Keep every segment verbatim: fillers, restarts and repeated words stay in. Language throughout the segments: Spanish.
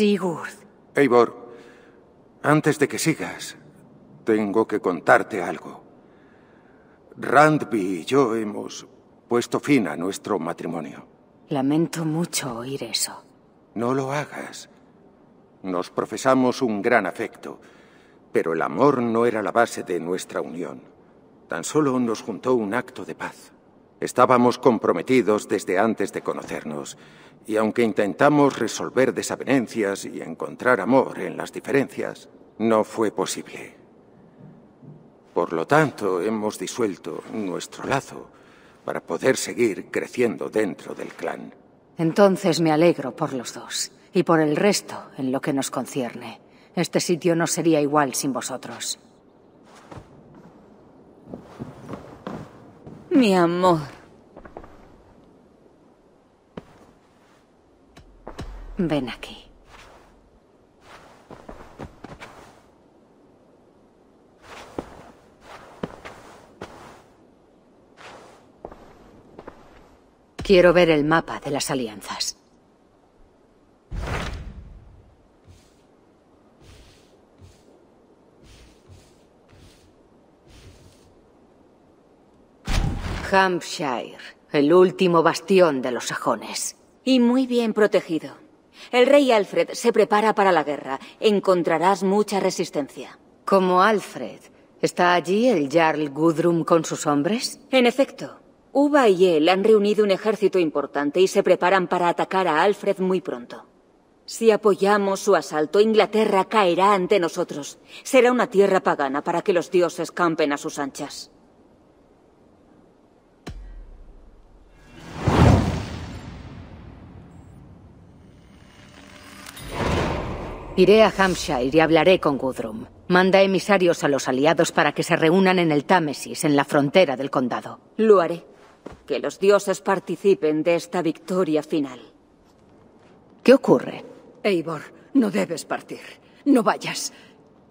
Sigurd. Eivor, antes de que sigas, tengo que contarte algo. Randvi y yo hemos puesto fin a nuestro matrimonio. Lamento mucho oír eso. No lo hagas. Nos profesamos un gran afecto, pero el amor no era la base de nuestra unión. Tan solo nos juntó un acto de paz. Estábamos comprometidos desde antes de conocernos, y aunque intentamos resolver desavenencias y encontrar amor en las diferencias, no fue posible. Por lo tanto, hemos disuelto nuestro lazo para poder seguir creciendo dentro del clan. Entonces me alegro por los dos, y por el resto en lo que nos concierne. Este sitio no sería igual sin vosotros. Mi amor. Ven aquí. Quiero ver el mapa de las alianzas. Hampshire, el último bastión de los sajones. Y muy bien protegido. El rey Alfred se prepara para la guerra. Encontrarás mucha resistencia. ¿Como Alfred? ¿Está allí el Jarl Gudrun con sus hombres? En efecto. Ubba y él han reunido un ejército importante y se preparan para atacar a Alfred muy pronto. Si apoyamos su asalto, Inglaterra caerá ante nosotros. Será una tierra pagana para que los dioses campen a sus anchas. Iré a Hampshire y hablaré con Guthrum. Manda emisarios a los aliados para que se reúnan en el Támesis, en la frontera del condado. Lo haré. Que los dioses participen de esta victoria final. ¿Qué ocurre? Eivor, no debes partir. No vayas.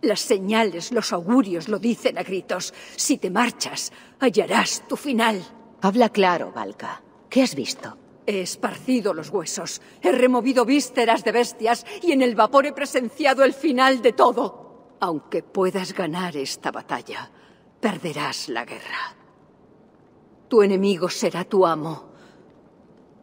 Las señales, los augurios lo dicen a gritos. Si te marchas, hallarás tu final. Habla claro, Valka. ¿Qué has visto? He esparcido los huesos, he removido vísceras de bestias y en el vapor he presenciado el final de todo. Aunque puedas ganar esta batalla, perderás la guerra. Tu enemigo será tu amo.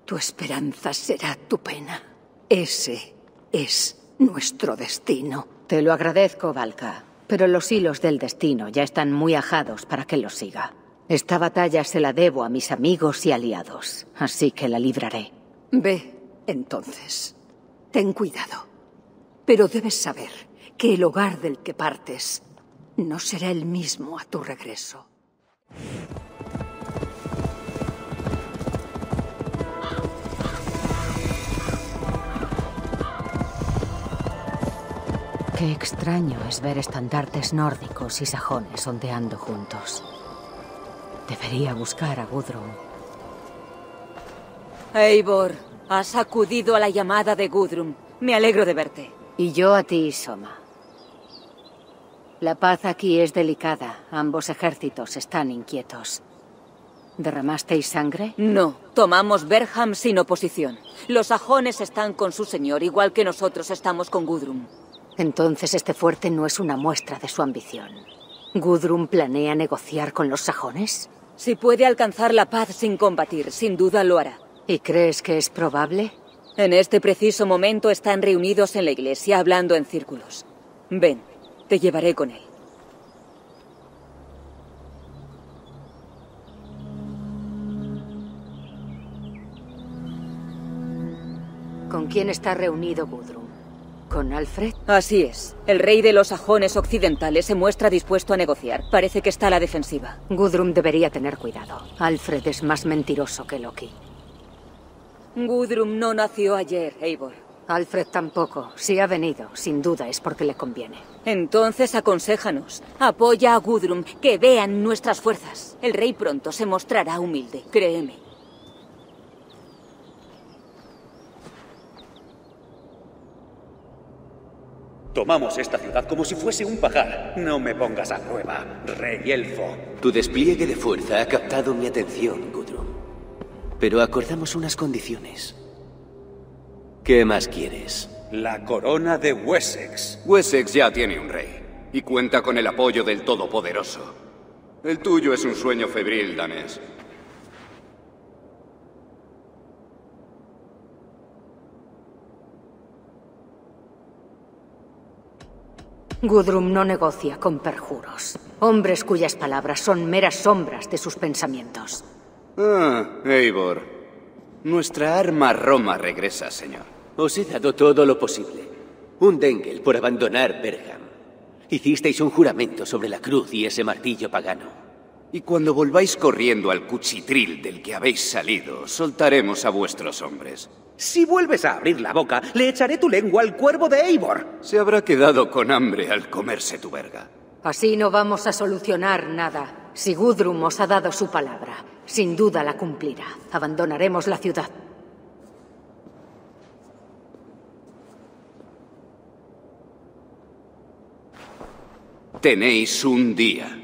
Tu esperanza será tu pena. Ese es nuestro destino. Te lo agradezco, Valka, pero los hilos del destino ya están muy ajados para que los siga. Esta batalla se la debo a mis amigos y aliados, así que la libraré. Ve, entonces. Ten cuidado. Pero debes saber que el hogar del que partes no será el mismo a tu regreso. Qué extraño es ver estandartes nórdicos y sajones ondeando juntos. Debería buscar a Gudrun. Eivor, has acudido a la llamada de Gudrun. Me alegro de verte. Y yo a ti, Soma. La paz aquí es delicada. Ambos ejércitos están inquietos. ¿Derramasteis sangre? No. Tomamos Berham sin oposición. Los sajones están con su señor, igual que nosotros estamos con Gudrun. Entonces este fuerte no es una muestra de su ambición. ¿Gudrun planea negociar con los sajones? Si puede alcanzar la paz sin combatir, sin duda lo hará. ¿Y crees que es probable? En este preciso momento están reunidos en la iglesia hablando en círculos. Ven, te llevaré con él. ¿Con quién está reunido Gudrun? ¿Con Alfred? Así es. El rey de los sajones occidentales se muestra dispuesto a negociar. Parece que está a la defensiva. Gudrun debería tener cuidado. Alfred es más mentiroso que Loki. Gudrun no nació ayer, Eivor. Alfred tampoco. Si ha venido, sin duda es porque le conviene. Entonces aconséjanos. Apoya a Gudrun, que vean nuestras fuerzas. El rey pronto se mostrará humilde, créeme. Tomamos esta ciudad como si fuese un pajar. No me pongas a prueba, rey elfo. Tu despliegue de fuerza ha captado mi atención, Gudrun. Pero acordamos unas condiciones. ¿Qué más quieres? la corona de Wessex. Wessex ya tiene un rey, y cuenta con el apoyo del Todopoderoso. El tuyo es un sueño febril, danés. Gudrun no negocia con perjuros. Hombres cuyas palabras son meras sombras de sus pensamientos. Ah, Eivor. Nuestra arma Roma regresa, señor. Os he dado todo lo posible. Un Dengel por abandonar Berham. Hicisteis un juramento sobre la cruz y ese martillo pagano. Y cuando volváis corriendo al cuchitril del que habéis salido, soltaremos a vuestros hombres. Si vuelves a abrir la boca, le echaré tu lengua al cuervo de Eivor. Se habrá quedado con hambre al comerse tu verga. Así no vamos a solucionar nada. Si Gudrun os ha dado su palabra, sin duda la cumplirá. Abandonaremos la ciudad. Tenéis un día.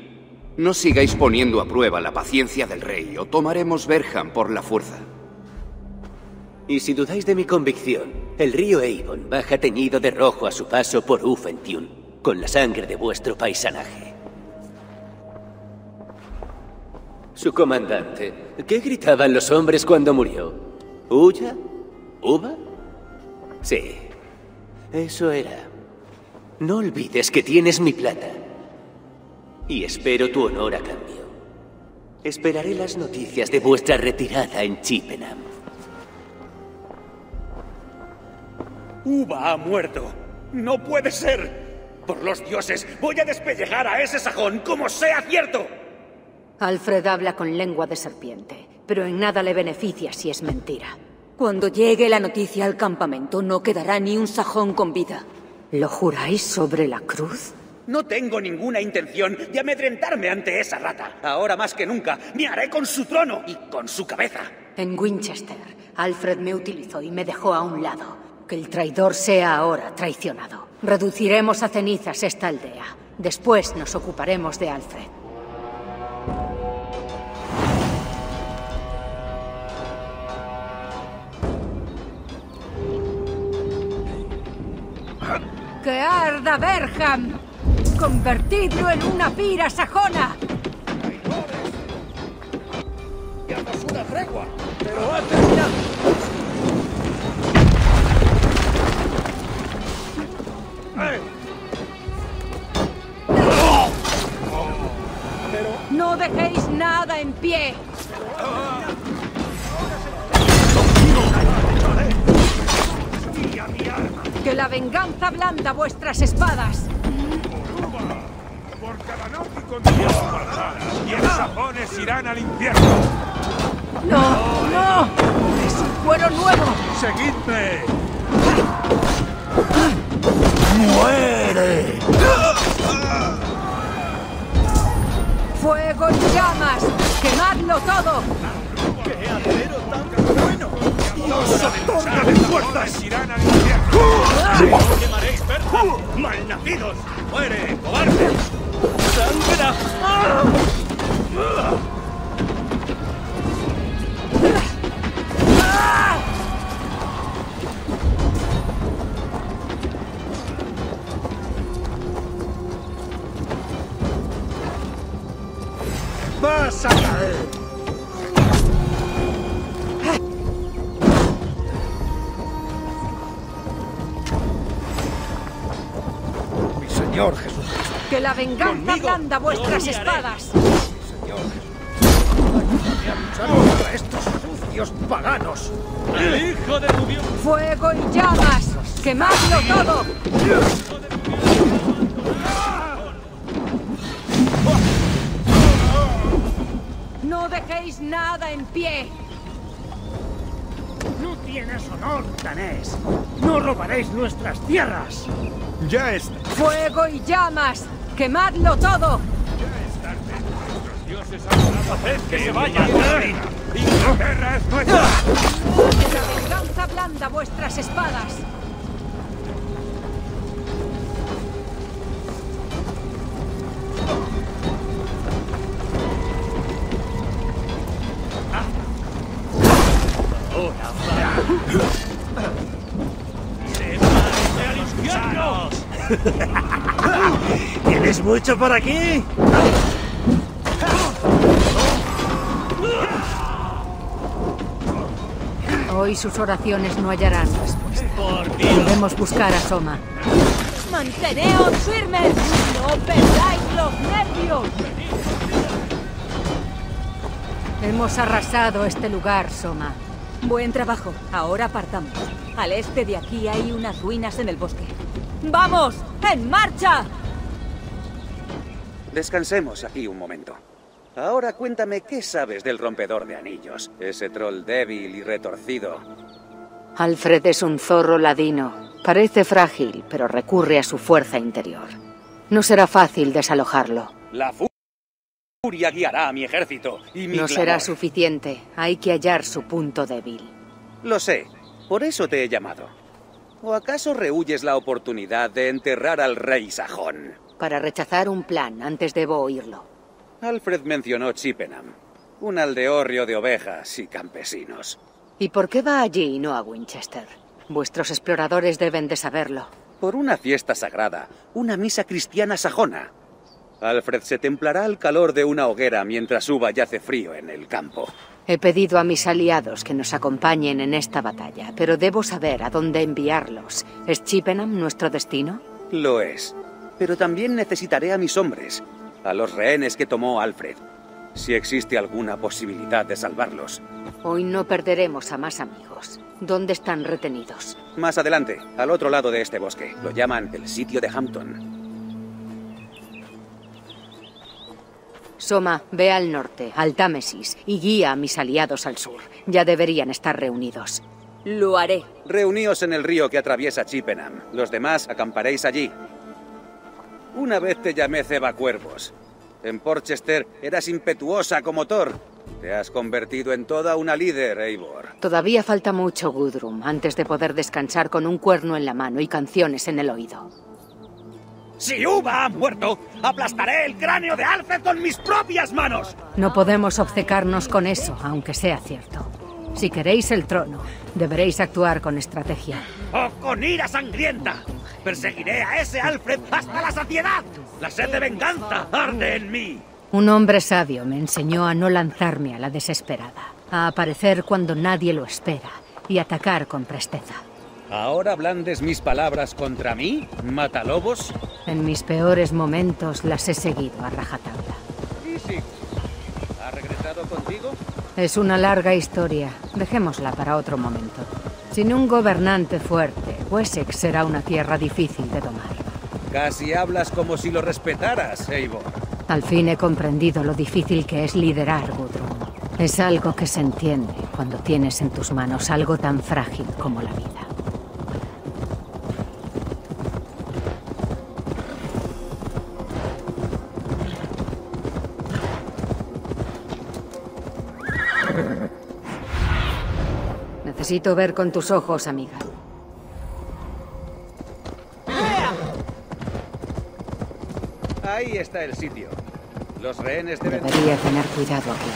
No sigáis poniendo a prueba la paciencia del rey o tomaremos Berham por la fuerza. Y si dudáis de mi convicción, el río Avon baja teñido de rojo a su paso por Ufentún, con la sangre de vuestro paisanaje. Su comandante, ¿qué gritaban los hombres cuando murió? ¿Huya? ¿Ubba? Sí, eso era. No olvides que tienes mi plata. Y espero tu honor a cambio. Esperaré las noticias de vuestra retirada en Chippenham. Ubba ha muerto. ¡No puede ser! ¡Por los dioses! ¡Voy a despellejar a ese sajón como sea cierto! Alfred habla con lengua de serpiente, pero en nada le beneficia si es mentira. Cuando llegue la noticia al campamento, no quedará ni un sajón con vida. ¿Lo juráis sobre la cruz? No tengo ninguna intención de amedrentarme ante esa rata. Ahora más que nunca me haré con su trono y con su cabeza. En Winchester, Alfred me utilizó y me dejó a un lado. Que el traidor sea ahora traicionado. Reduciremos a cenizas esta aldea. Después nos ocuparemos de Alfred. ¡Que arda Berham! ¡Convertidlo en una pira sajona! ¡Traidores! ¡Damos una tregua! ¡Pero ha terminado! ¡No dejéis nada en pie! ¡Que la venganza blanda vuestras espadas! ¡Por cada náutico en diez guardadas, diez sajones irán al infierno! ¡No! ¡No! ¡Es un cuero nuevo! ¡Seguidme! ¡Muere! ¡Fuego y llamas! ¡Quemadlo todo! ¡Qué acero tan bueno! ¡Dios otorga de fuerzas! ¡Irán al infierno! ¡Quemaréis Berham! ¡Malnacidos! ¡Muere, cobarde! ¡Sangra! ¡Vas a caer! ¡Mi Señor Jesús! ¡Que la venganza blanda vuestras espadas! ¡Mi Señor Jesús! ¡Me han luchado contra estos sucios paganos! ¡El hijo de tu Dios! ¡Fuego y llamas! ¡Quemadlo todo! ¡No dejéis nada en pie! ¡No tienes honor, danés! ¡No robaréis nuestras tierras! ¡Ya está! ¡Fuego y llamas! ¡Quemadlo todo! ¡Ya es tarde! ¡Nuestros dioses han dado a hacer que se vayan! ¡Inglaterra es nuestra! ¡Que la venganza blanda vuestras espadas! ¡Se va! ¿Tienes mucho por aquí? Hoy sus oraciones no hallarán respuesta. Debemos buscar a Soma. ¡Manteneos firmes! ¡No perdáis los nervios! Hemos arrasado este lugar, Soma. Buen trabajo. Ahora partamos. Al este de aquí hay unas ruinas en el bosque. ¡Vamos! ¡En marcha! Descansemos aquí un momento. Ahora cuéntame qué sabes del rompedor de anillos, ese troll débil y retorcido. Alfred es un zorro ladino. Parece frágil, pero recurre a su fuerza interior. No será fácil desalojarlo. La furia guiará a mi ejército y mi No clamor. Será suficiente. Hay que hallar su punto débil. Lo sé. Por eso te he llamado. ¿O acaso rehuyes la oportunidad de enterrar al rey sajón? Para rechazar un plan, antes debo oírlo. Alfred mencionó Chippenham, un aldehorrio de ovejas y campesinos. ¿Y por qué va allí y no a Winchester? Vuestros exploradores deben de saberlo. Por una fiesta sagrada, una misa cristiana sajona. Alfred se templará al calor de una hoguera mientras Ubba yace frío en el campo. He pedido a mis aliados que nos acompañen en esta batalla, pero debo saber a dónde enviarlos. ¿Es Chippenham nuestro destino? Lo es, pero también necesitaré a mis hombres. A los rehenes que tomó Alfred, si existe alguna posibilidad de salvarlos. Hoy no perderemos a más amigos. ¿Dónde están retenidos? Más adelante, al otro lado de este bosque. Lo llaman el sitio de Hampton. Soma, ve al norte, al Támesis, y guía a mis aliados al sur. Ya deberían estar reunidos. Lo haré. Reuníos en el río que atraviesa Chippenham. Los demás acamparéis allí. Una vez te llamé cebacuervos. En Porchester eras impetuosa como Thor. Te has convertido en toda una líder, Eivor. Todavía falta mucho, Gudrun, antes de poder descansar con un cuerno en la mano y canciones en el oído. Si Ubba ha muerto, aplastaré el cráneo de Alfred con mis propias manos. No podemos obcecarnos con eso, aunque sea cierto. Si queréis el trono, deberéis actuar con estrategia. ¡O con ira sangrienta! Perseguiré a ese Alfred hasta la saciedad. La sed de venganza arde en mí. Un hombre sabio me enseñó a no lanzarme a la desesperada, a aparecer cuando nadie lo espera y atacar con presteza. ¿Ahora blandes mis palabras contra mí, matalobos? En mis peores momentos las he seguido a rajatabla. ¿Y si? ¿Ha regresado contigo? Es una larga historia. Dejémosla para otro momento. Sin un gobernante fuerte, Wessex será una tierra difícil de domar. Casi hablas como si lo respetaras, Eivor. Al fin he comprendido lo difícil que es liderar, Gudrun. Es algo que se entiende cuando tienes en tus manos algo tan frágil como la vida. Necesito ver con tus ojos, amiga. Ahí está el sitio. Los rehenes deben... Debería tener cuidado aquí.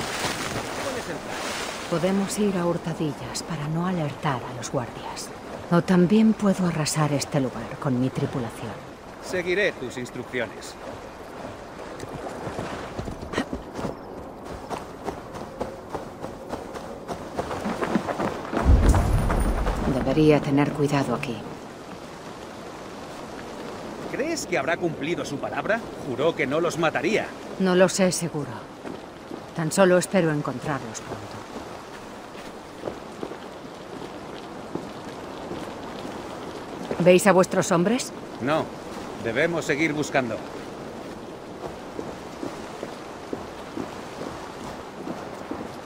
¿Cuál es el plan? Podemos ir a hurtadillas para no alertar a los guardias. O también puedo arrasar este lugar con mi tripulación. Seguiré tus instrucciones. Debería tener cuidado aquí. ¿Crees que habrá cumplido su palabra? Juró que no los mataría. No lo sé seguro. Tan solo espero encontrarlos pronto. ¿Veis a vuestros hombres? No. Debemos seguir buscando.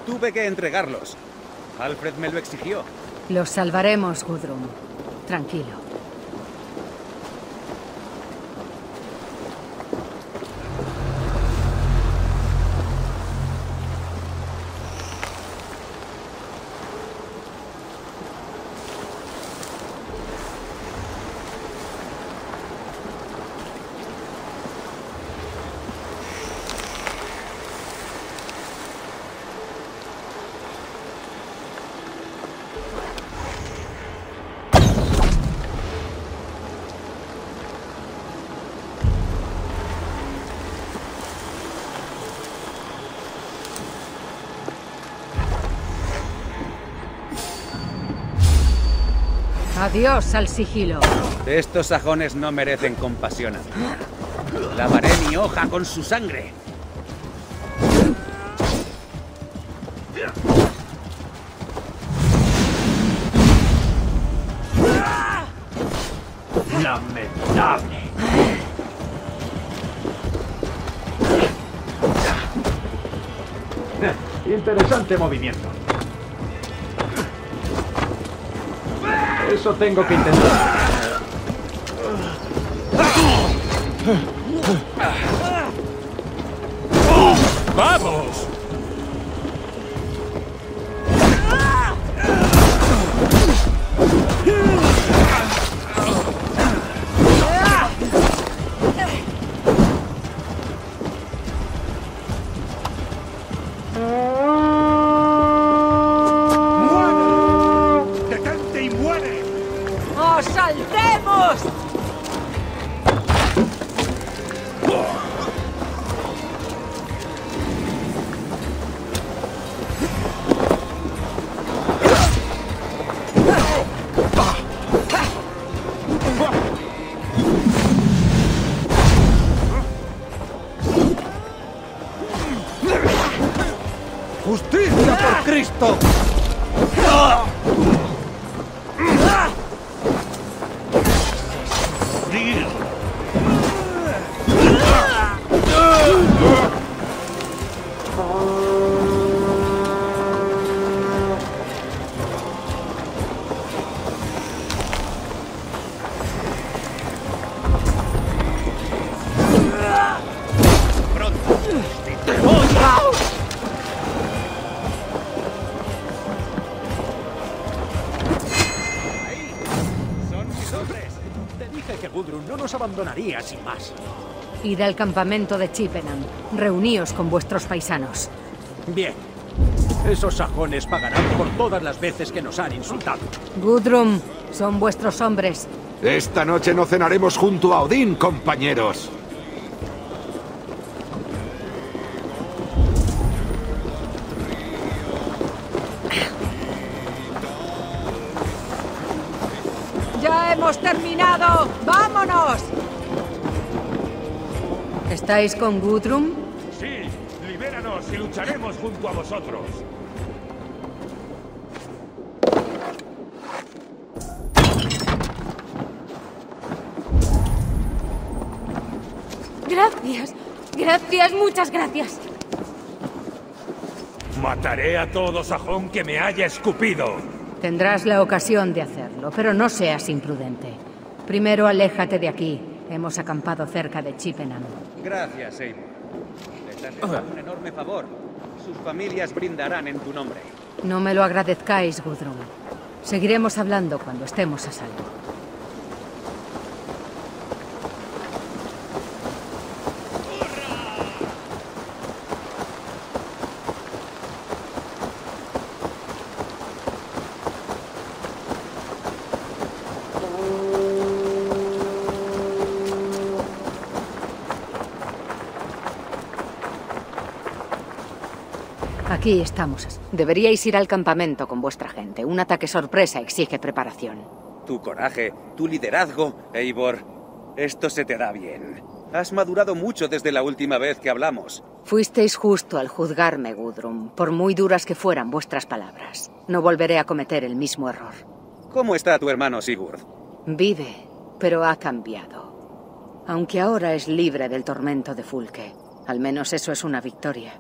Tuve que entregarlos. Alfred me lo exigió. Los salvaremos, Gudrun. Tranquilo. Adiós al sigilo. Estos sajones no merecen compasión. Lavaré mi hoja con su sangre. Lamentable. Interesante movimiento. Eso tengo que intentar. ¡Vamos! Abandonaría sin más. Id al campamento de Chippenham. Reuníos con vuestros paisanos. Bien. Esos sajones pagarán por todas las veces que nos han insultado. Guthrum, son vuestros hombres. Esta noche no cenaremos junto a Odín, compañeros. ¡Ya hemos terminado! ¡Vámonos! ¿Estáis con Guthrum? Sí, libéranos y lucharemos junto a vosotros. Gracias, gracias, muchas gracias. Mataré a todo sajón que me haya escupido. Tendrás la ocasión de hacerlo, pero no seas imprudente. Primero aléjate de aquí. Hemos acampado cerca de Chippenham. Gracias, Eivor. Les has hecho un enorme favor. Sus familias brindarán en tu nombre. No me lo agradezcáis, Gudrun. Seguiremos hablando cuando estemos a salvo. Aquí estamos. Deberíais ir al campamento con vuestra gente. Un ataque sorpresa exige preparación. Tu coraje, tu liderazgo, Eivor. Esto se te da bien. Has madurado mucho desde la última vez que hablamos. Fuisteis justo al juzgarme, Gudrun, por muy duras que fueran vuestras palabras. No volveré a cometer el mismo error. ¿Cómo está tu hermano Sigurd? Vive, pero ha cambiado. Aunque ahora es libre del tormento de Fulke. Al menos eso es una victoria.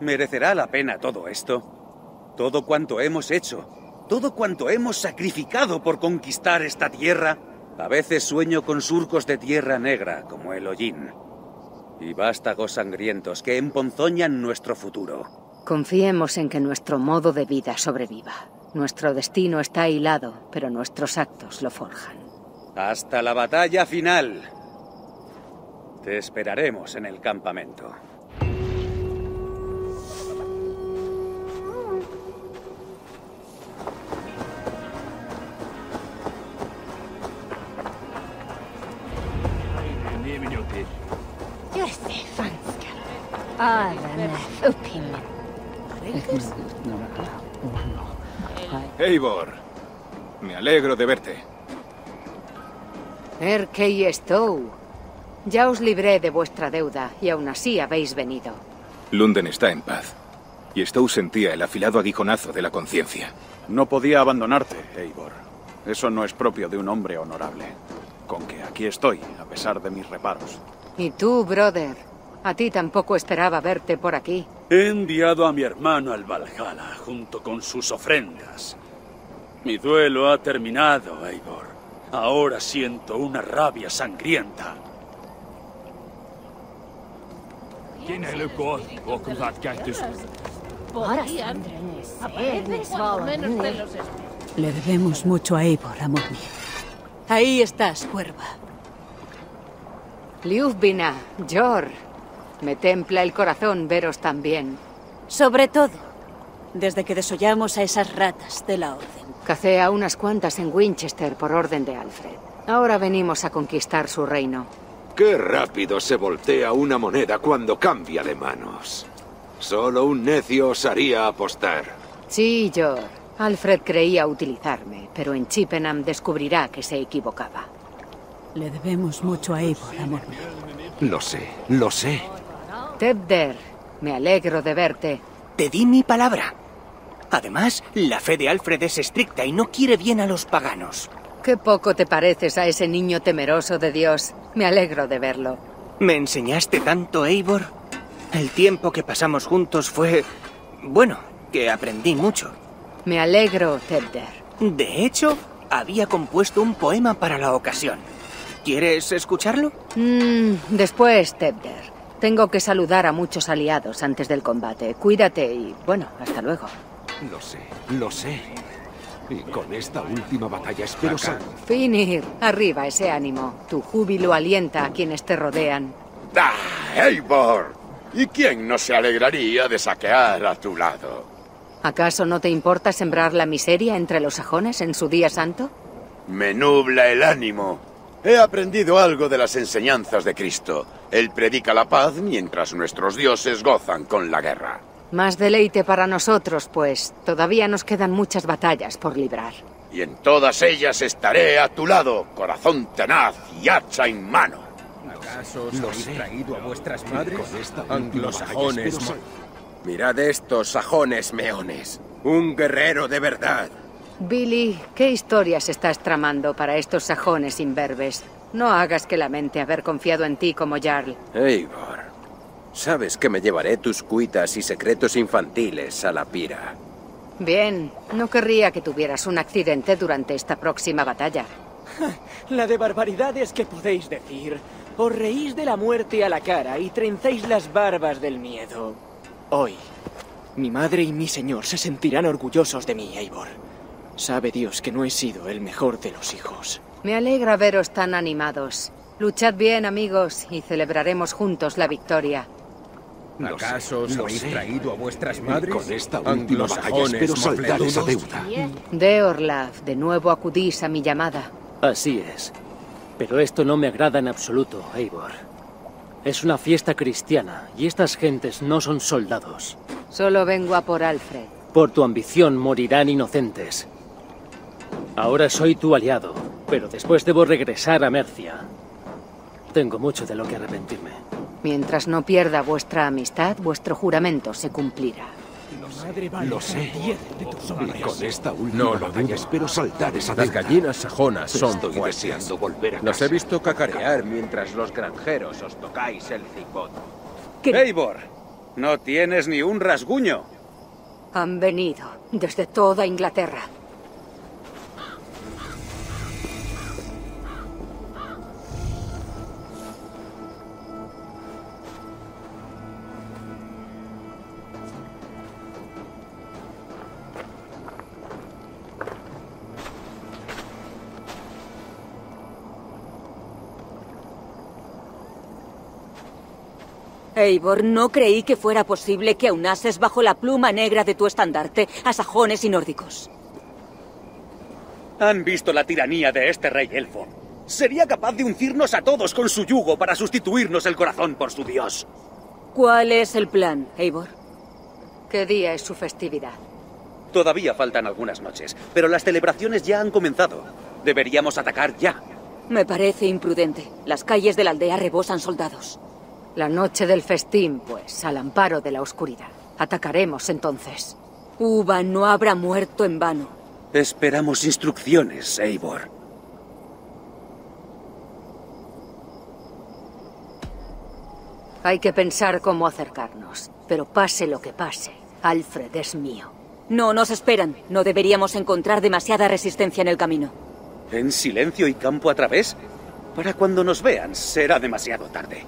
¿Merecerá la pena todo esto? Todo cuanto hemos hecho, todo cuanto hemos sacrificado por conquistar esta tierra. A veces sueño con surcos de tierra negra, como el hollín. Y vástagos sangrientos que emponzoñan nuestro futuro. Confiemos en que nuestro modo de vida sobreviva. Nuestro destino está hilado, pero nuestros actos lo forjan. Hasta la batalla final. Te esperaremos en el campamento. Eivor, me alegro de verte. Erke y Stow. Ya os libré de vuestra deuda, y aún así habéis venido. Lunden está en paz, y Stow sentía el afilado aguijonazo de la conciencia. No podía abandonarte, Eivor. Eso no es propio de un hombre honorable. Con que aquí estoy, a pesar de mis reparos. Y tú, brother, a ti tampoco esperaba verte por aquí. He enviado a mi hermano al Valhalla, junto con sus ofrendas. Mi duelo ha terminado, Eivor. Ahora siento una rabia sangrienta. Le debemos mucho a Eivor, amor mío. Ahí estás, cuerva. Ljufvina, Jor. Me templa el corazón veros tan bien. Sobre todo, desde que desollamos a esas ratas de la Orden. Cacé a unas cuantas en Winchester por orden de Alfred. Ahora venimos a conquistar su reino. ¡Qué rápido se voltea una moneda cuando cambia de manos! Solo un necio osaría apostar. Sí, Jor. Alfred creía utilizarme, pero en Chippenham descubrirá que se equivocaba. Le debemos mucho a Eivor, amor mío. Lo sé, lo sé. Tedder, me alegro de verte. Te di mi palabra. Además, la fe de Alfred es estricta y no quiere bien a los paganos. Qué poco te pareces a ese niño temeroso de Dios. Me alegro de verlo. Me enseñaste tanto, Eivor. El tiempo que pasamos juntos fue... bueno, que aprendí mucho. Me alegro, Tedder. De hecho, había compuesto un poema para la ocasión. ¿Quieres escucharlo? Mm, después, Tedder. Tengo que saludar a muchos aliados antes del combate. Cuídate y, bueno, hasta luego. Lo sé, lo sé. Y con esta última batalla espero salir. Finir, arriba ese ánimo. Tu júbilo alienta a quienes te rodean. ¡Ah, Eivor! ¿Y quién no se alegraría de saquear a tu lado? ¿Acaso no te importa sembrar la miseria entre los sajones en su día santo? Me nubla el ánimo. He aprendido algo de las enseñanzas de Cristo. Él predica la paz mientras nuestros dioses gozan con la guerra. Más deleite para nosotros, pues todavía nos quedan muchas batallas por librar. Y en todas ellas estaré a tu lado, corazón tenaz y hacha en mano. ¿Acaso os habéis traído a vuestras madres? Anglosajones. Mirad estos sajones meones. Un guerrero de verdad. Billy, ¿qué historias estás tramando para estos sajones imberbes? No hagas que lamente haber confiado en ti como Jarl. Eivor, sabes que me llevaré tus cuitas y secretos infantiles a la pira. Bien, no querría que tuvieras un accidente durante esta próxima batalla. La de barbaridades que podéis decir. Os reís de la muerte a la cara y trenzáis las barbas del miedo. Hoy, mi madre y mi señor se sentirán orgullosos de mí, Eivor. Sabe Dios que no he sido el mejor de los hijos. Me alegra veros tan animados. Luchad bien, amigos, y celebraremos juntos la victoria. ¿Acaso os habéis traído a vuestras madres? Con esta última batalla espero saldar esa deuda. Deorlaf, de nuevo acudís a mi llamada. Así es. Pero esto no me agrada en absoluto, Eivor. Es una fiesta cristiana, y estas gentes no son soldados. Solo vengo a por Alfred. Por tu ambición morirán inocentes. Ahora soy tu aliado, pero después debo regresar a Mercia. Tengo mucho de lo que arrepentirme. Mientras no pierda vuestra amistad, vuestro juramento se cumplirá. Lo sé. Y con esta última batalla espero saltar esa deuda. Las gallinas sajonas son fuertes. Estoy deseando volver a casa. Nos he visto cacarear mientras los granjeros os tocáis el cipote. Eivor, no tienes ni un rasguño. Han venido desde toda Inglaterra. Eivor, no creí que fuera posible que aunases bajo la pluma negra de tu estandarte a sajones y nórdicos. Han visto la tiranía de este rey elfo. Sería capaz de uncirnos a todos con su yugo para sustituirnos el corazón por su dios. ¿Cuál es el plan, Eivor? ¿Qué día es su festividad? Todavía faltan algunas noches, pero las celebraciones ya han comenzado. Deberíamos atacar ya. Me parece imprudente. Las calles de la aldea rebosan soldados. La noche del festín, pues, al amparo de la oscuridad. Atacaremos entonces. Ubba no habrá muerto en vano. Esperamos instrucciones, Eivor. Hay que pensar cómo acercarnos, pero pase lo que pase, Alfred es mío. No nos esperan. No deberíamos encontrar demasiada resistencia en el camino. ¿En silencio y campo a través? Para cuando nos vean, será demasiado tarde.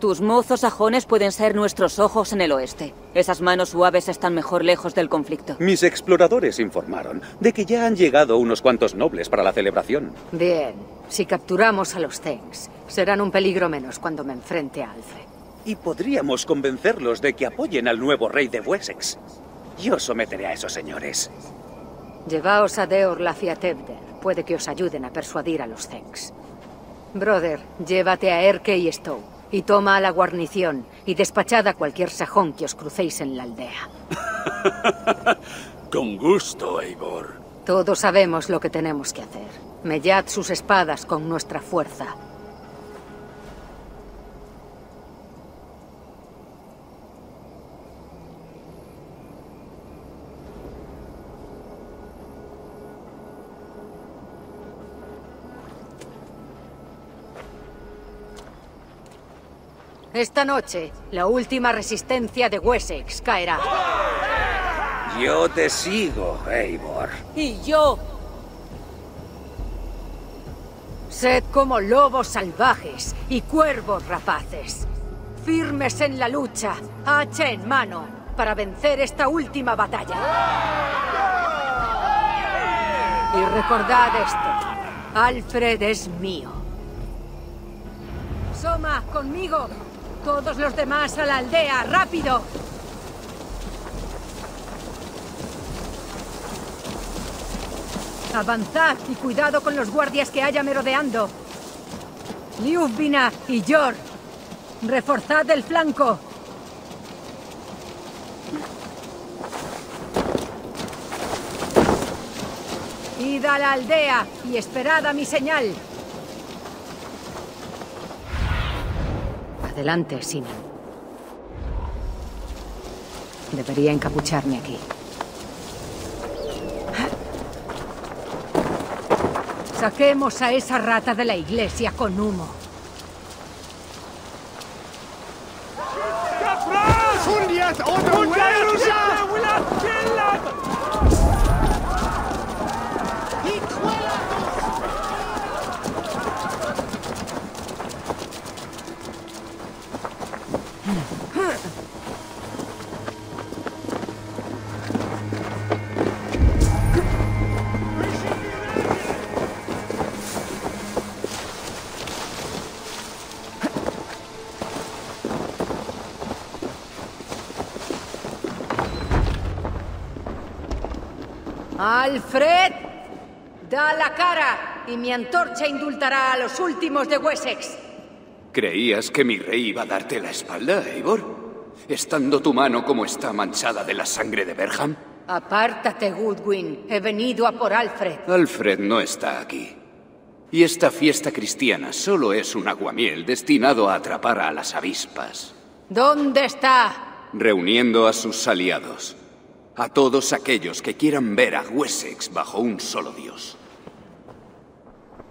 Tus mozos sajones pueden ser nuestros ojos en el oeste. Esas manos suaves están mejor lejos del conflicto. Mis exploradores informaron de que ya han llegado unos cuantos nobles para la celebración. Bien, si capturamos a los Thegn, serán un peligro menos cuando me enfrente a Alfred. Y podríamos convencerlos de que apoyen al nuevo rey de Wessex. Yo someteré a esos señores. Llevaos a Deorlaf y a Tedder. Puede que os ayuden a persuadir a los Thegn. Brother, llévate a Erke y Stow. Y toma a la guarnición, y despachad a cualquier sajón que os crucéis en la aldea. Con gusto, Eivor. Todos sabemos lo que tenemos que hacer. Mellad sus espadas con nuestra fuerza. Esta noche, la última resistencia de Wessex caerá. Yo te sigo, Eivor. Y yo. Sed como lobos salvajes y cuervos rapaces. Firmes en la lucha, hacha en mano, para vencer esta última batalla. Y recordad esto, Alfred es mío. Soma, conmigo. Todos los demás a la aldea, rápido. Avanzad y cuidado con los guardias que haya merodeando. Ljufvina y Jor, reforzad el flanco. Id a la aldea y esperad a mi señal. Adelante, Sina. Debería encapucharme aquí. Saquemos a esa rata de la iglesia con humo. Alfred, da la cara y mi antorcha indultará a los últimos de Wessex. ¿Creías que mi rey iba a darte la espalda, Eivor? Estando tu mano como está manchada de la sangre de Berham. Apártate, Goodwin. He venido a por Alfred. Alfred no está aquí. Y esta fiesta cristiana solo es un aguamiel destinado a atrapar a las avispas. ¿Dónde está? Reuniendo a sus aliados. A todos aquellos que quieran ver a Wessex bajo un solo dios.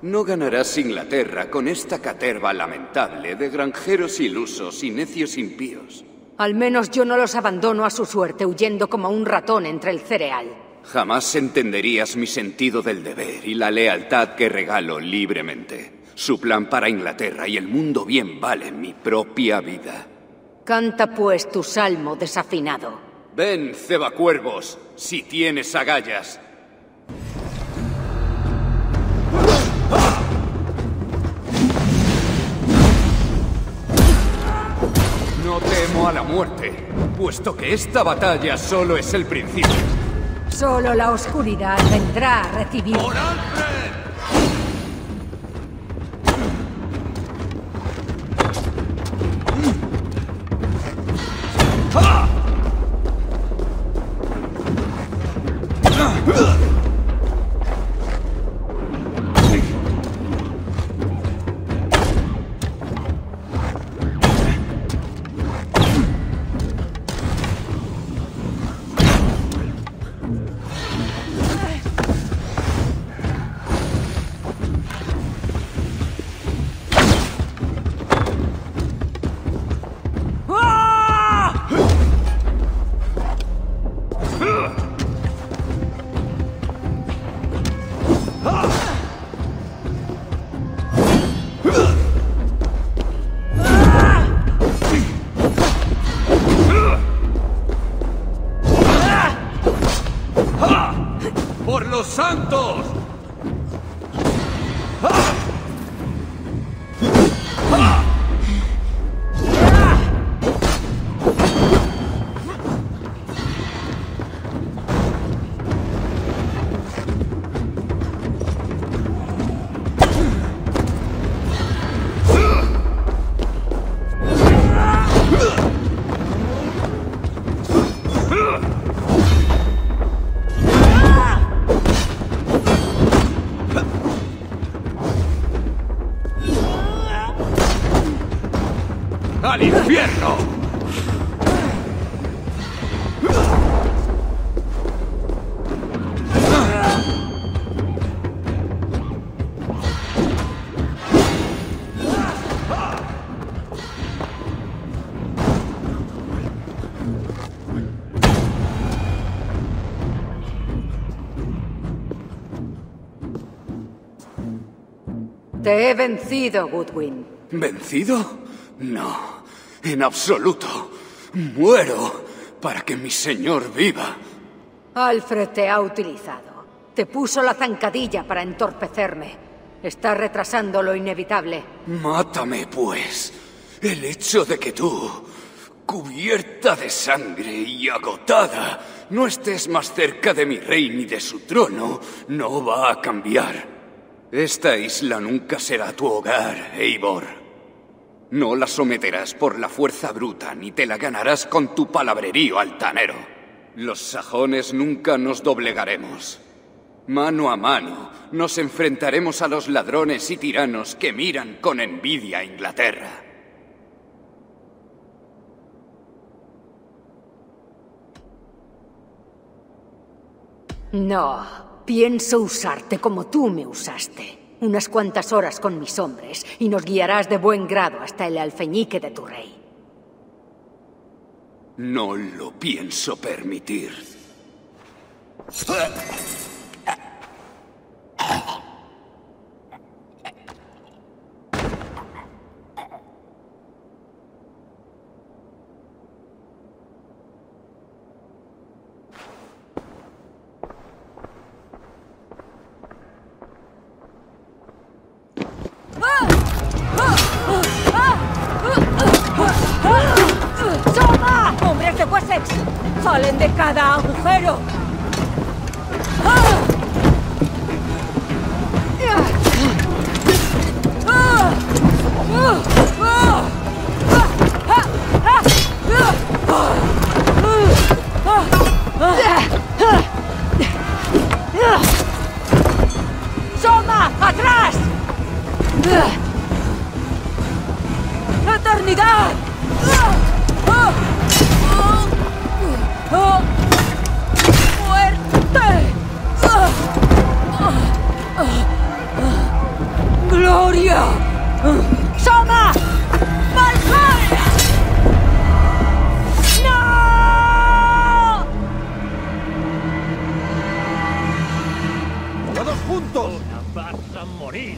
No ganarás Inglaterra con esta caterva lamentable de granjeros ilusos y necios impíos. Al menos yo no los abandono a su suerte huyendo como un ratón entre el cereal. Jamás entenderías mi sentido del deber y la lealtad que regalo libremente. Su plan para Inglaterra y el mundo bien vale mi propia vida. Canta pues tu salmo desafinado. Ven, cebacuervos, si tienes agallas. No temo a la muerte, puesto que esta batalla solo es el principio. Solo la oscuridad vendrá a recibir. ¡Por Alfred! ¡Ah! santos! Te he vencido, Goodwin. ¿Vencido? No, en absoluto. Muero para que mi señor viva. Alfred te ha utilizado. Te puso la zancadilla para entorpecerme. Está retrasando lo inevitable. Mátame, pues. El hecho de que tú, cubierta de sangre y agotada, no estés más cerca de mi rey ni de su trono, no va a cambiar. Esta isla nunca será tu hogar, Eivor. No la someterás por la fuerza bruta, ni te la ganarás con tu palabrerío altanero. Los sajones nunca nos doblegaremos. Mano a mano, nos enfrentaremos a los ladrones y tiranos que miran con envidia a Inglaterra. No. Pienso usarte como tú me usaste. Unas cuantas horas con mis hombres y nos guiarás de buen grado hasta el alfeñique de tu rey. No lo pienso permitir. ¡Salen de cada agujero! ¡Soma! ¡Atrás! ¡Eternidad! ¡Oh! ¡Muerte! ¡Oh! ¡Oh! ¡Oh! ¡Gloria! ¡Oh! ¡Soma! ¡Valka! ¡No! ¡Todos juntos! ¡Una vas a morir!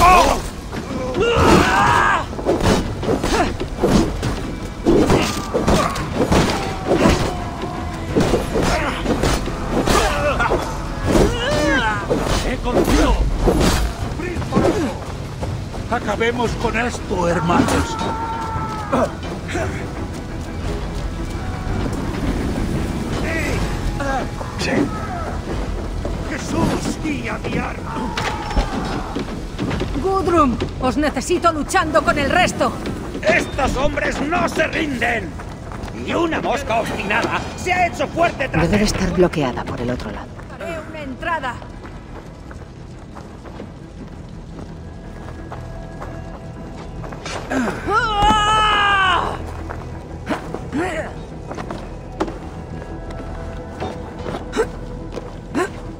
¡Oh! ¡Contigo! ¡Acabemos con esto, hermanos! Sí. ¡Jesús, guía mi arma! ¡Gudrun! ¡Os necesito luchando con el resto! ¡Estos hombres no se rinden! ¡Ni una mosca obstinada se ha hecho fuerte tras... Debe estar bloqueada por el otro lado. ¡Haré una entrada!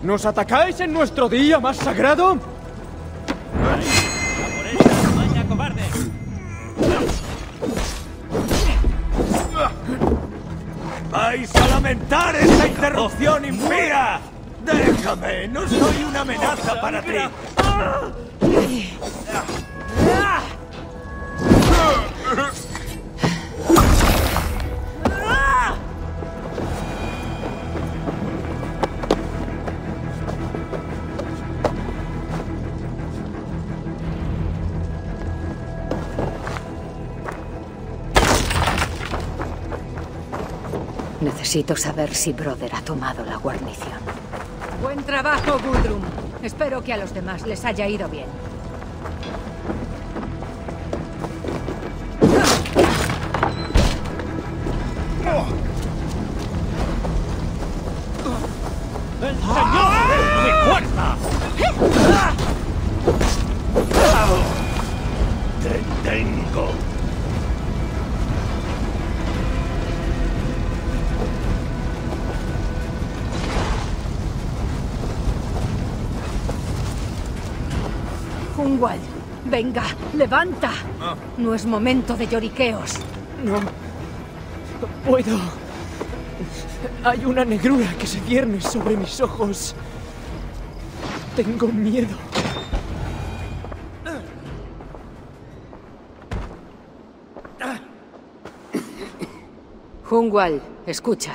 ¿Nos atacáis en nuestro día más sagrado? ¡Vais a lamentar esta interrupción impía! ¡Déjame! ¡No soy una amenaza para ti! Necesito saber si Brother ha tomado la guarnición. Buen trabajo, Gudrun. Espero que a los demás les haya ido bien. ¡El señor me recuerda! ¡Te tengo! Hunwald, venga, levanta. Ah. No es momento de lloriqueos. No, no puedo. Hay una negrura que se cierne sobre mis ojos. Tengo miedo. Hunwald, escucha.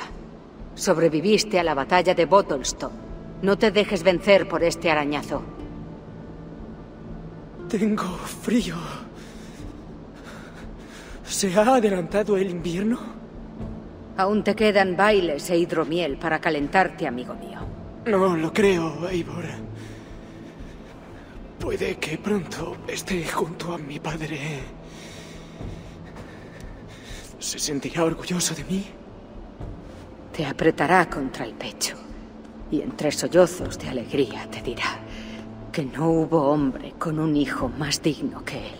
Sobreviviste a la batalla de Botolstow. No te dejes vencer por este arañazo. Tengo frío. ¿Se ha adelantado el invierno? Aún te quedan bailes e hidromiel para calentarte, amigo mío. No lo creo, Eivor. Puede que pronto esté junto a mi padre. ¿Se sentirá orgulloso de mí? Te apretará contra el pecho y entre sollozos de alegría te dirá que no hubo hombre con un hijo más digno que él.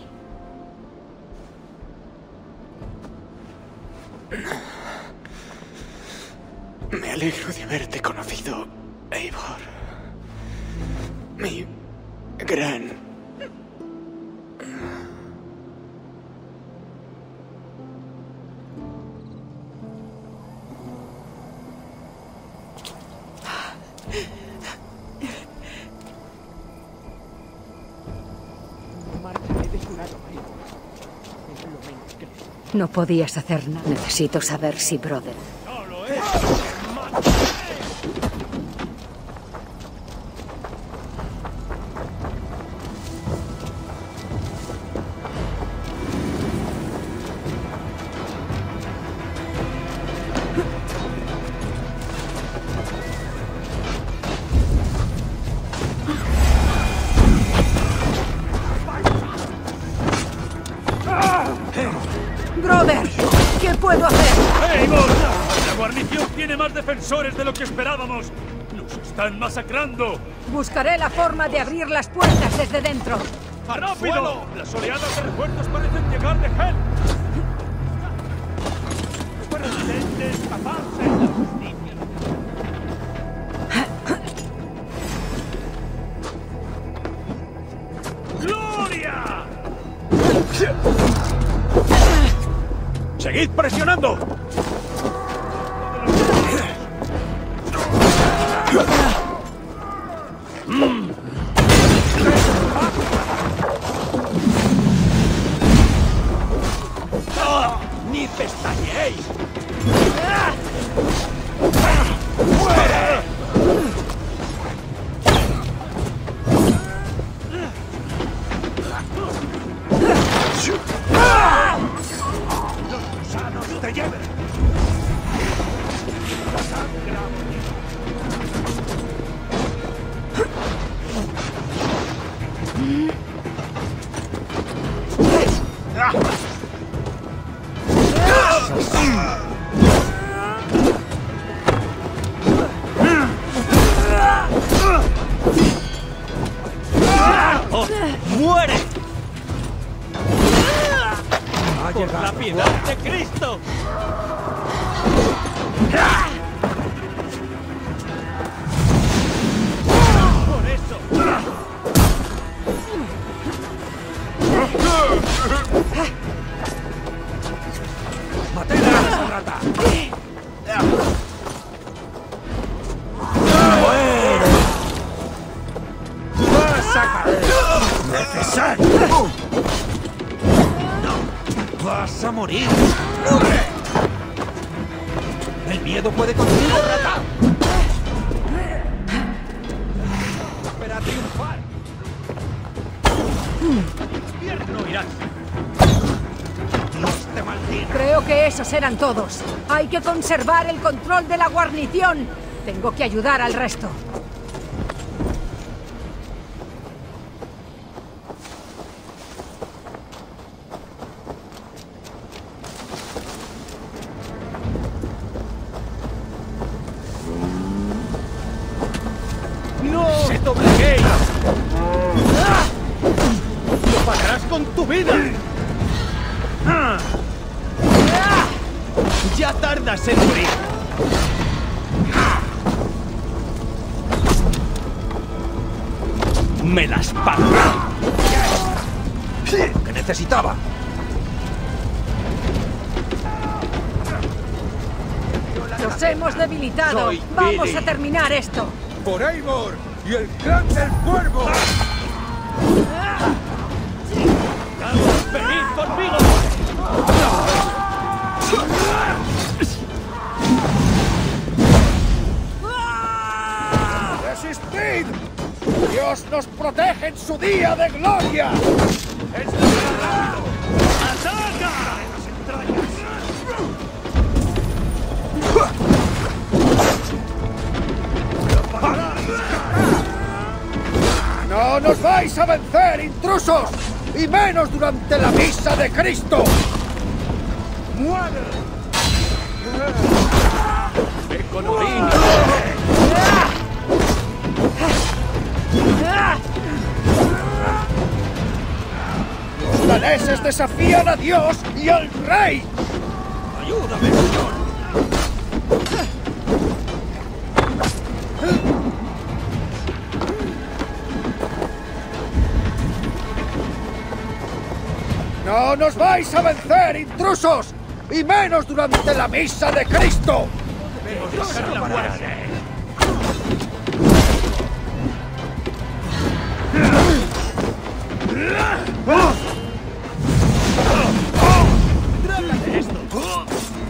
Me alegro de haberte conocido, Eivor. Mi gran... No podías hacer nada. Necesito saber si Brother... No lo he hecho. De lo que esperábamos. ¡Nos están masacrando! Buscaré la forma de abrir las puertas desde dentro. ¡Rápido! ¡Las oleadas de refuerzos parecen llegar de gel! ¡Pretende escaparse en la justicia! ¡Gloria! ¡Seguid presionando! ¡Infierno irás! ¡Dios te maldiga! Creo que esos eran todos. Hay que conservar el control de la guarnición. Tengo que ayudar al resto. Vamos a terminar esto. Por Eivor y el clan del cuervo. ¡Venid conmigo! ¡Resistid! Dios nos protege en su día de gloria. ¡No nos vais a vencer, intrusos! ¡Y menos durante la misa de Cristo! ¡Muere! ¡Economía! ¡Los daneses desafían a Dios y al rey! ¡Ayúdame, señor! ¡No nos vais a vencer, intrusos! ¡Y menos durante la misa de Cristo!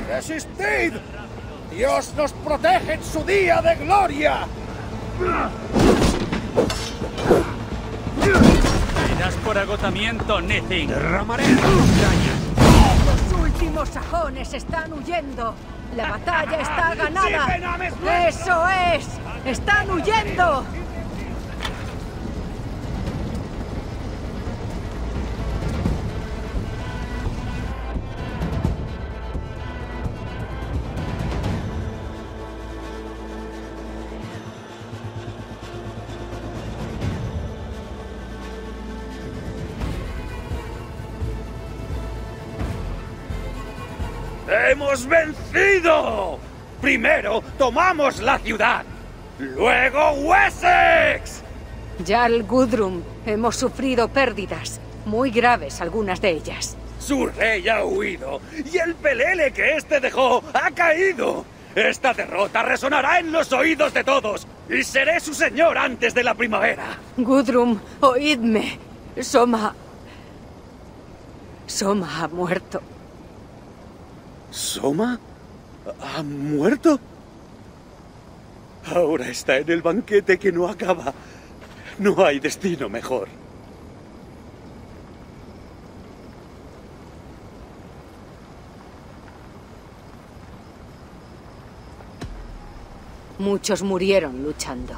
¡Resistid! ¡Dios nos protege en su día de gloria! Por agotamiento, Nething. Derramaré las montañas. Los últimos sajones están huyendo. La batalla está ganada. ¡Eso es! ¡Están huyendo! ¡Hemos vencido! Primero tomamos la ciudad, luego Wessex. Jarl Gudrun, hemos sufrido pérdidas, muy graves algunas de ellas. Su rey ha huido y el pelele que este dejó ha caído. Esta derrota resonará en los oídos de todos y seré su señor antes de la primavera. Gudrun, oídme. Soma... Soma ha muerto. ¿Soma? ¿Ha muerto? Ahora está en el banquete que no acaba. No hay destino mejor. Muchos murieron luchando.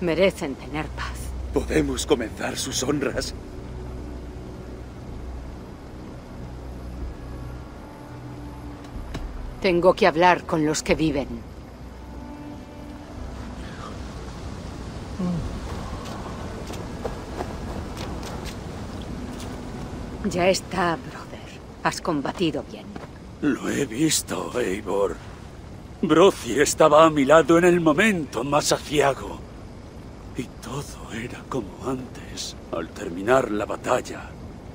Merecen tener paz. Podemos comenzar sus honras. Tengo que hablar con los que viven. Ya está, brother. Has combatido bien. Lo he visto, Eivor. Brozir estaba a mi lado en el momento más aciago. Y todo era como antes. Al terminar la batalla,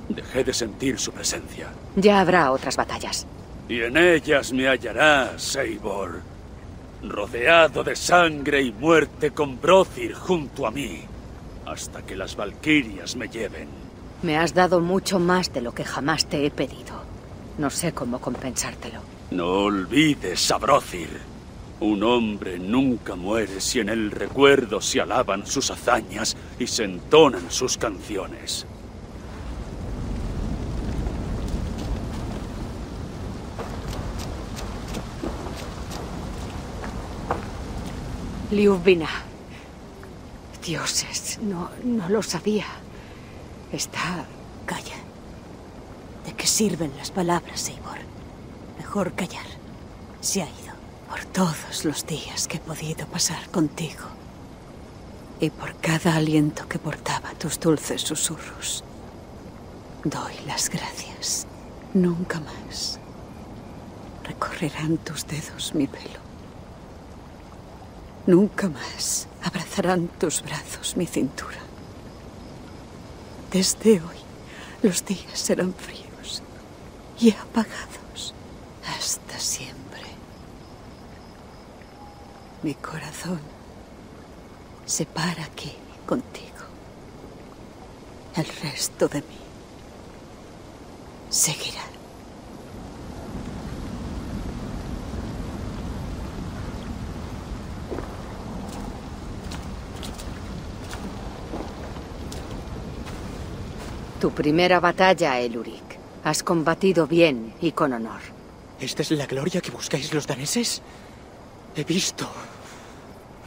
dejé de sentir su presencia. Ya habrá otras batallas. Y en ellas me hallarás, Eivor, rodeado de sangre y muerte con Brozir junto a mí, hasta que las valquirias me lleven. Me has dado mucho más de lo que jamás te he pedido. No sé cómo compensártelo. No olvides a Brozir. Un hombre nunca muere si en el recuerdo se alaban sus hazañas y se entonan sus canciones. Ljufvina. Dioses, no, no lo sabía. Está... Calla. ¿De qué sirven las palabras, Eivor? Mejor callar. Se ha ido. Por todos los días que he podido pasar contigo. Y por cada aliento que portaba tus dulces susurros. Doy las gracias. Nunca más. Recorrerán tus dedos mi pelo. Nunca más abrazarán tus brazos mi cintura. Desde hoy los días serán fríos y apagados hasta siempre. Mi corazón se para aquí contigo. El resto de mí seguirá. Tu primera batalla, Elurik. Has combatido bien y con honor. ¿Esta es la gloria que buscáis los daneses? He visto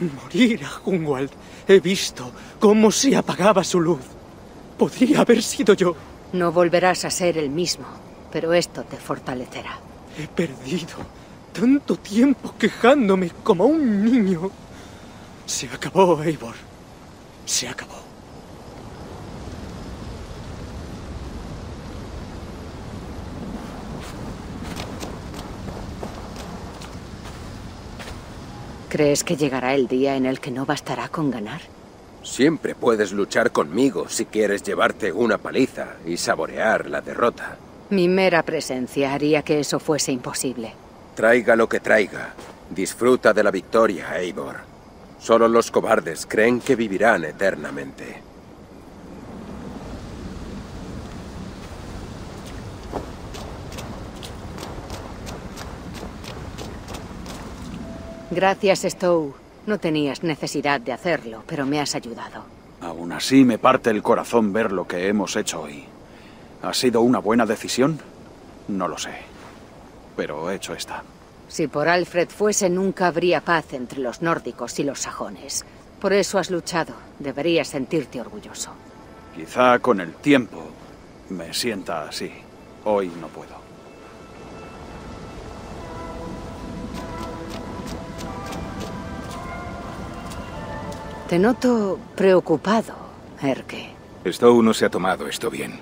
morir a Hunwald. He visto cómo se apagaba su luz. Podría haber sido yo. No volverás a ser el mismo, pero esto te fortalecerá. He perdido tanto tiempo quejándome como un niño. Se acabó, Eivor. Se acabó. ¿Crees que llegará el día en el que no bastará con ganar? Siempre puedes luchar conmigo si quieres llevarte una paliza y saborear la derrota. Mi mera presencia haría que eso fuese imposible. Traiga lo que traiga. Disfruta de la victoria, Eivor. Solo los cobardes creen que vivirán eternamente. Gracias, Stow. No tenías necesidad de hacerlo, pero me has ayudado. Aún así me parte el corazón ver lo que hemos hecho hoy. ¿Ha sido una buena decisión? No lo sé. Pero hecho está. Si por Alfred fuese, nunca habría paz entre los nórdicos y los sajones. Por eso has luchado. Deberías sentirte orgulloso. Quizá con el tiempo me sienta así. Hoy no puedo. Te noto preocupado, Erke. Stow no se ha tomado esto bien.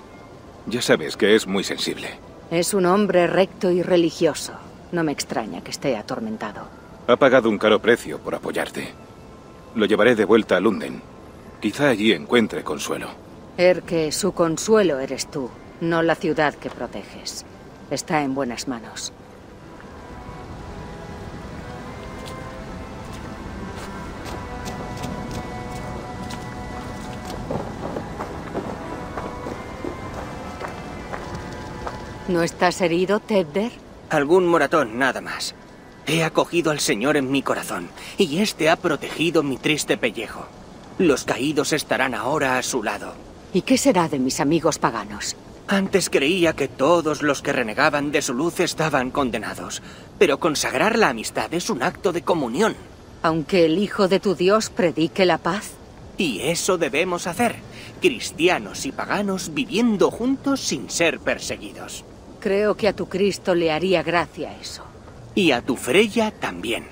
Ya sabes que es muy sensible. Es un hombre recto y religioso. No me extraña que esté atormentado. Ha pagado un caro precio por apoyarte. Lo llevaré de vuelta a Lunden. Quizá allí encuentre consuelo. Erke, su consuelo eres tú, no la ciudad que proteges. Está en buenas manos. ¿No estás herido, Tedder? Algún moratón, nada más. He acogido al Señor en mi corazón, y éste ha protegido mi triste pellejo. Los caídos estarán ahora a su lado. ¿Y qué será de mis amigos paganos? Antes creía que todos los que renegaban de su luz estaban condenados, pero consagrar la amistad es un acto de comunión. Aunque el Hijo de tu Dios predique la paz. Y eso debemos hacer, cristianos y paganos viviendo juntos sin ser perseguidos. Creo que a tu Cristo le haría gracia eso. Y a tu Freya también.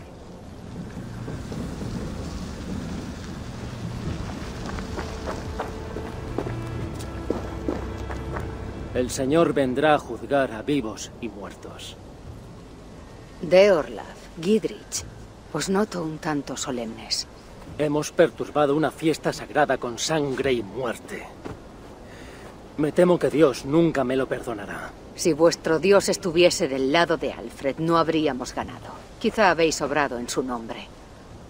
El Señor vendrá a juzgar a vivos y muertos. Deorlaf, Gidrich, os noto un tanto solemnes. Hemos perturbado una fiesta sagrada con sangre y muerte. Me temo que Dios nunca me lo perdonará. Si vuestro Dios estuviese del lado de Alfred, no habríamos ganado. Quizá habéis obrado en su nombre.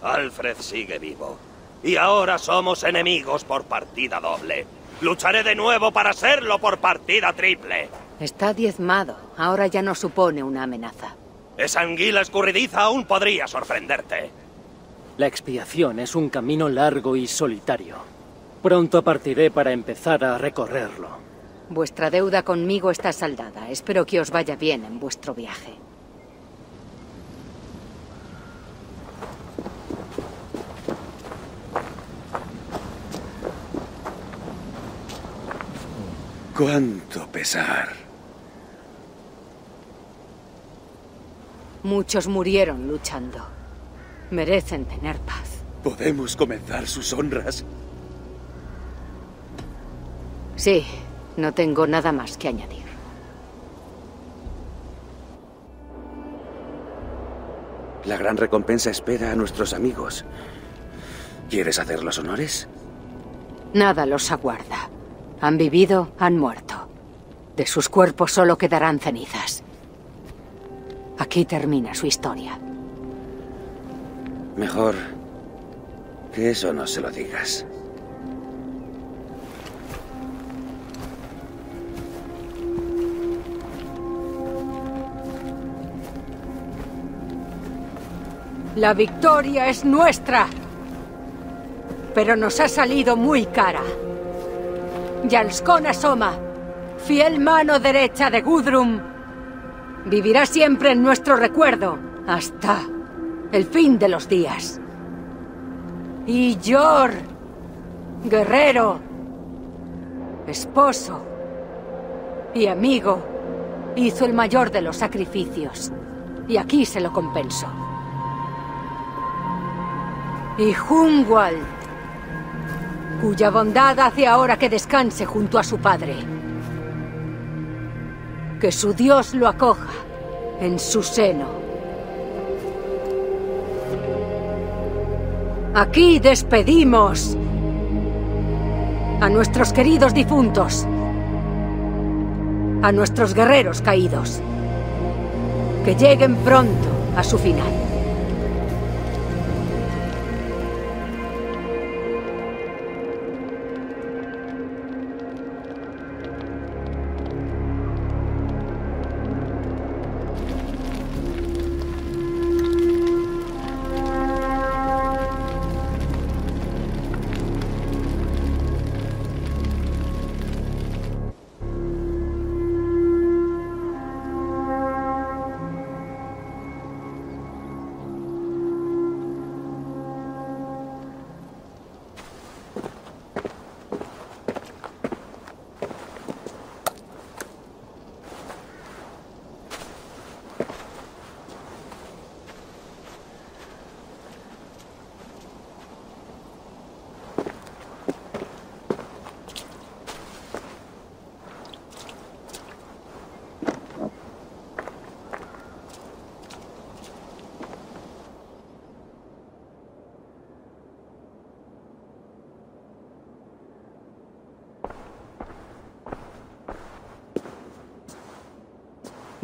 Alfred sigue vivo. Y ahora somos enemigos por partida doble. Lucharé de nuevo para serlo por partida triple. Está diezmado. Ahora ya no supone una amenaza. Esa anguila escurridiza aún podría sorprenderte. La expiación es un camino largo y solitario. Pronto partiré para empezar a recorrerlo. Vuestra deuda conmigo está saldada. Espero que os vaya bien en vuestro viaje. ¡Cuánto pesar! Muchos murieron luchando. Merecen tener paz. ¿Podemos comenzar sus honras? Sí, no tengo nada más que añadir. La gran recompensa espera a nuestros amigos. ¿Quieres hacer los honores? Nada los aguarda. Han vivido, han muerto. De sus cuerpos solo quedarán cenizas. Aquí termina su historia. Mejor que eso no se lo digas. La victoria es nuestra, pero nos ha salido muy cara. Yalskona Soma, fiel mano derecha de Gudrun, vivirá siempre en nuestro recuerdo hasta el fin de los días. Y Jor, guerrero, esposo y amigo, hizo el mayor de los sacrificios y aquí se lo compensó. Y Hunwald, cuya bondad hace ahora que descanse junto a su padre. Que su Dios lo acoja en su seno. Aquí despedimos a nuestros queridos difuntos, a nuestros guerreros caídos, que lleguen pronto a su final.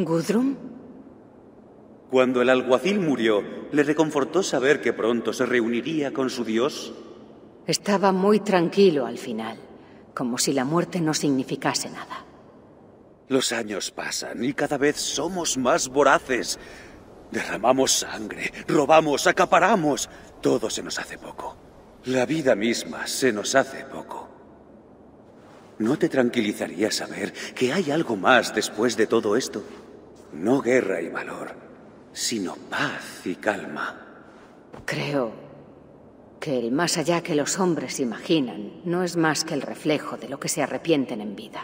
¿Gudrun? Cuando el alguacil murió, le reconfortó saber que pronto se reuniría con su dios. Estaba muy tranquilo al final, como si la muerte no significase nada. Los años pasan y cada vez somos más voraces. Derramamos sangre, robamos, acaparamos. Todo se nos hace poco. La vida misma se nos hace poco. ¿No te tranquilizaría saber que hay algo más después de todo esto? No guerra y valor, sino paz y calma. Creo que el más allá que los hombres imaginan no es más que el reflejo de lo que se arrepienten en vida.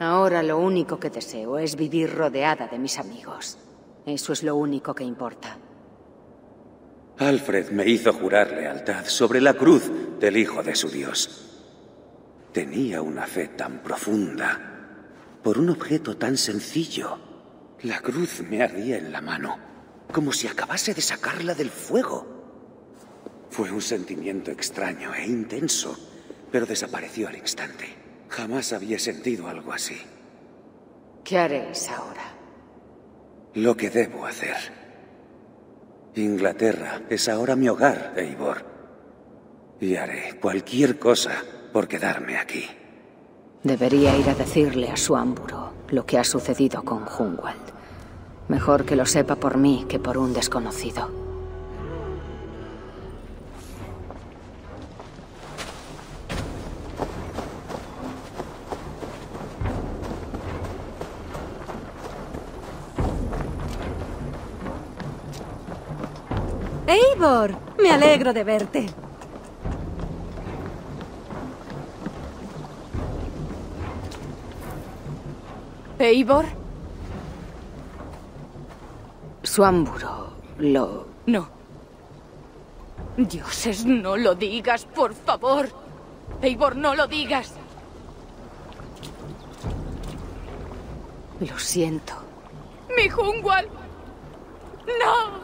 Ahora lo único que deseo es vivir rodeada de mis amigos. Eso es lo único que importa. Alfred me hizo jurar lealtad sobre la cruz del hijo de su Dios. Tenía una fe tan profunda por un objeto tan sencillo. La cruz me ardía en la mano, como si acabase de sacarla del fuego. Fue un sentimiento extraño e intenso, pero desapareció al instante. Jamás había sentido algo así. ¿Qué haréis ahora? Lo que debo hacer. Inglaterra es ahora mi hogar, Eivor. Y haré cualquier cosa por quedarme aquí. Debería ir a decirle a Suamburo lo que ha sucedido con Hunwald. Mejor que lo sepa por mí que por un desconocido. ¡Eivor! Me alegro de verte. ¿Eivor? Suamburo, lo... No. Dioses, no lo digas, por favor. Eivor, no lo digas. Lo siento. ¡Mi Hunwald! ¡No!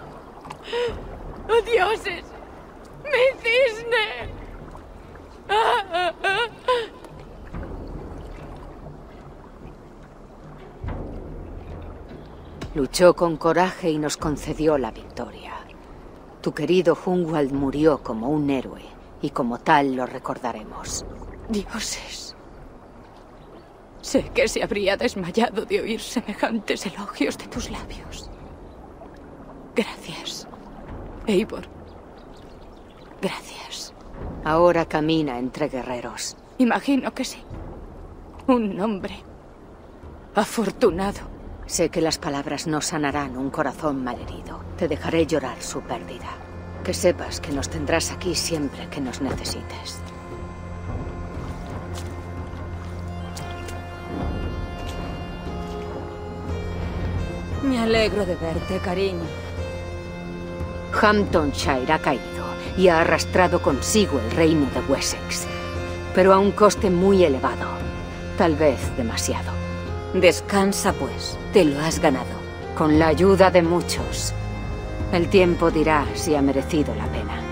¡Oh, dioses! ¡Mi cisne! ¡Ah, ah, ah! Luchó con coraje y nos concedió la victoria. Tu querido Hunwald murió como un héroe, y como tal lo recordaremos. Dioses. Sé que se habría desmayado de oír semejantes elogios de tus labios. Gracias, Eivor. Gracias. Ahora camina entre guerreros. Imagino que sí. Un hombre afortunado. Sé que las palabras no sanarán un corazón malherido. Te dejaré llorar su pérdida. Que sepas que nos tendrás aquí siempre que nos necesites. Me alegro de verte, cariño. Hamptonshire ha caído y ha arrastrado consigo el reino de Wessex, pero a un coste muy elevado, tal vez demasiado. Descansa, pues, te lo has ganado. Con la ayuda de muchos, el tiempo dirá si ha merecido la pena.